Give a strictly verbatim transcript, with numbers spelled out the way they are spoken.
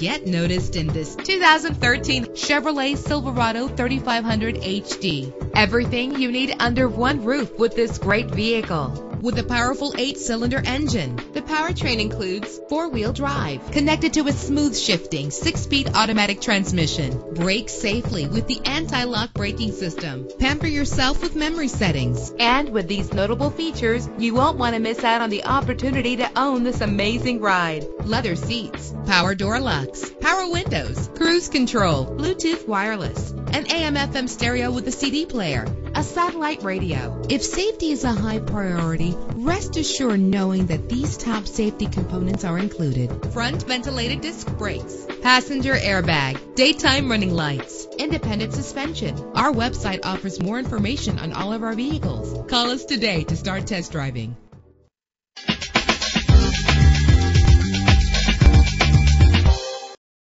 Get noticed in this two thousand thirteen Chevrolet Silverado thirty-five hundred H D. Everything you need under one roof with this great vehicle. With a powerful eight-cylinder engine, the powertrain includes four-wheel drive connected to a smooth-shifting six-speed automatic transmission. Brake safely with the anti-lock braking system. Pamper yourself with memory settings. And with these notable features, you won't want to miss out on the opportunity to own this amazing ride. Leather seats, power door locks, power windows, cruise control, Bluetooth wireless, an A M F M stereo with a C D player, a satellite radio. If safety is a high priority, rest assured knowing that these top safety components are included. Front ventilated disc brakes, passenger airbag, daytime running lights, independent suspension. Our website offers more information on all of our vehicles. Call us today to start test driving.